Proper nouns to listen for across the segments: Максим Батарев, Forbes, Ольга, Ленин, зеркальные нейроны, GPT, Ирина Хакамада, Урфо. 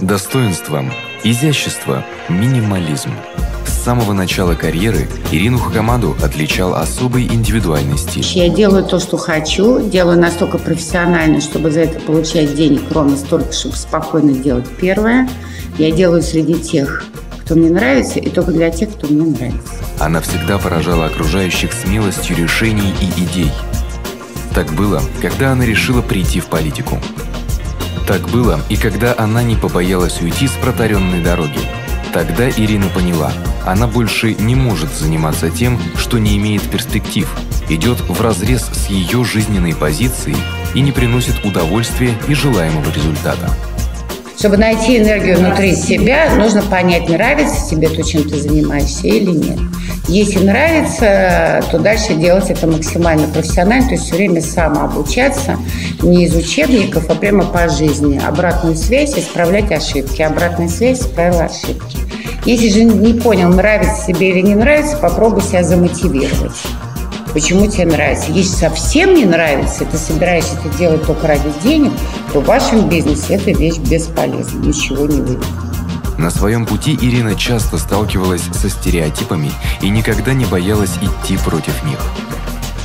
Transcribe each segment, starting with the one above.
достоинство, изящество, минимализм. С самого начала карьеры Ирину Хакамаду отличал особый индивидуальный стиль. Я делаю то, что хочу, делаю настолько профессионально, чтобы за это получать денег, ровно столько, чтобы спокойно делать первое. Я делаю среди тех, кто мне нравится, и только для тех, кто мне нравится. Она всегда поражала окружающих смелостью решений и идей. Так было, когда она решила прийти в политику. Так было и когда она не побоялась уйти с протаренной дороги. Тогда Ирина поняла, она больше не может заниматься тем, что не имеет перспектив, идет вразрез с ее жизненной позицией и не приносит удовольствия и желаемого результата. Чтобы найти энергию внутри себя, нужно понять, нравится тебе то, чем ты занимаешься или нет. Если нравится, то дальше делать это максимально профессионально, то есть все время самообучаться, не из учебников, а прямо по жизни. Обратную связь, исправлять ошибки. Обратная связь, исправила ошибки. Если же не понял, нравится тебе или не нравится, попробуй себя замотивировать. Почему тебе нравится? Если совсем не нравится, и ты собираешься это делать только ради денег, то в вашем бизнесе эта вещь бесполезна, ничего не выйдет. На своем пути Ирина часто сталкивалась со стереотипами и никогда не боялась идти против них.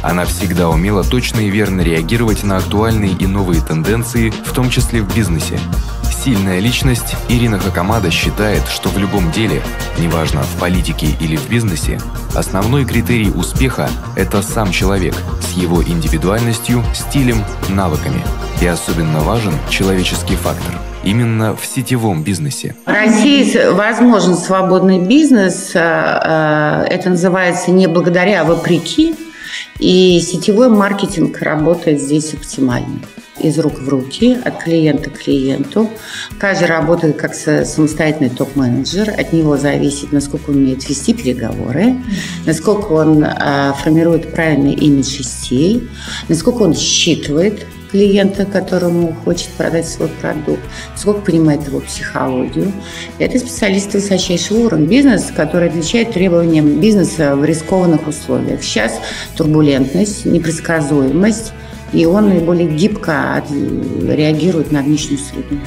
Она всегда умела точно и верно реагировать на актуальные и новые тенденции, в том числе в бизнесе. Сильная личность, Ирина Хакамада считает, что в любом деле, неважно в политике или в бизнесе, основной критерий успеха – это сам человек с его индивидуальностью, стилем, навыками. И особенно важен человеческий фактор. Именно в сетевом бизнесе. В России возможен свободный бизнес. Это называется не благодаря, а вопреки. И сетевой маркетинг работает здесь оптимально. Из рук в руки, от клиента к клиенту. Каждый работает как самостоятельный топ-менеджер. От него зависит, насколько он умеет вести переговоры, насколько он формирует правильный имидж и стиль, насколько он считывает клиента, которому хочет продать свой продукт, насколько понимает его психологию. Это специалисты высочайшего уровня бизнеса, которые отвечают требованиям бизнеса в рискованных условиях. Сейчас турбулентность, непредсказуемость, и он наиболее гибко реагирует на внешнюю среду.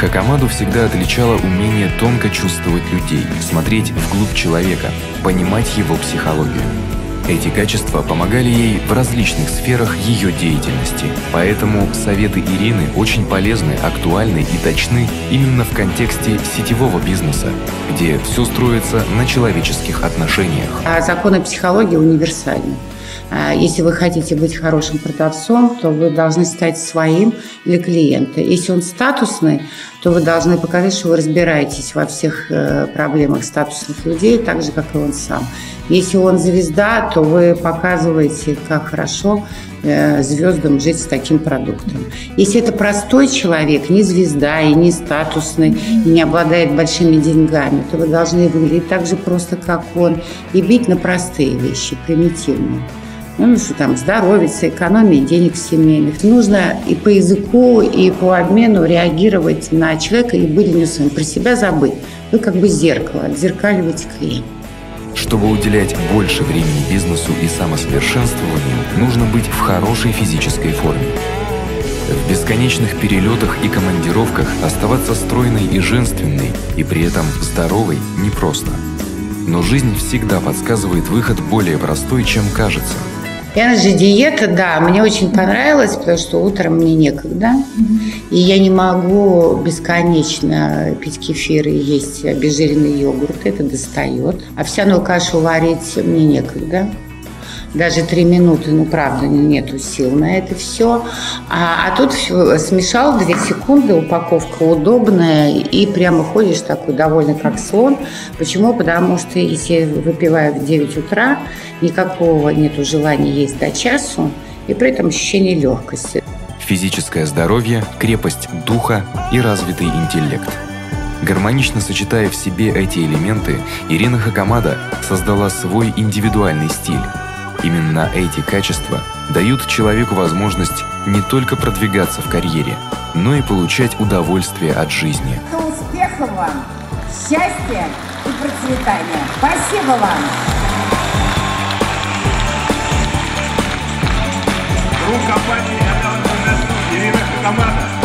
Хакамаду всегда отличало умение тонко чувствовать людей, смотреть вглубь человека, понимать его психологию. Эти качества помогали ей в различных сферах ее деятельности. Поэтому советы Ирины очень полезны, актуальны и точны именно в контексте сетевого бизнеса, где все строится на человеческих отношениях. А законы психологии универсальны. Если вы хотите быть хорошим продавцом, то вы должны стать своим для клиента. Если он статусный, то вы должны показать, что вы разбираетесь во всех проблемах статусных людей, так же, как и он сам. Если он звезда, то вы показываете, как хорошо звездам жить с таким продуктом. Если это простой человек, не звезда и не статусный, и не обладает большими деньгами, то вы должны выглядеть так же просто, как он, и бить на простые вещи, примитивные. Ну, что там, здоровье, экономия денег семейных. Нужно и по языку, и по обмену реагировать на человека и быть несом. Про себя забыть. Вы как бы зеркало, отзеркаливаете клиента. Чтобы уделять больше времени бизнесу и самосовершенствованию, нужно быть в хорошей физической форме. В бесконечных перелетах и командировках оставаться стройной и женственной, и при этом здоровой непросто. Но жизнь всегда подсказывает выход более простой, чем кажется. Даже диета, да, мне очень понравилась, потому что утром мне некогда. И я не могу бесконечно пить кефир и есть обезжиренный йогурт, это достает. Овсяную кашу варить мне некогда. Даже 3 минуты, ну правда, нету сил на это все. А тут все смешал 2 секунды, упаковка удобная, и прямо ходишь такой довольно как слон. Почему? Потому что если выпиваю в 9 утра, никакого нету желания есть до часу, и при этом ощущение легкости. Физическое здоровье, крепость духа и развитый интеллект. Гармонично сочетая в себе эти элементы, Ирина Хакамада создала свой индивидуальный стиль. Именно эти качества дают человеку возможность не только продвигаться в карьере, но и получать удовольствие от жизни. Успехов вам, счастья и процветания. Спасибо вам! Руководитель Ирина Хакамада.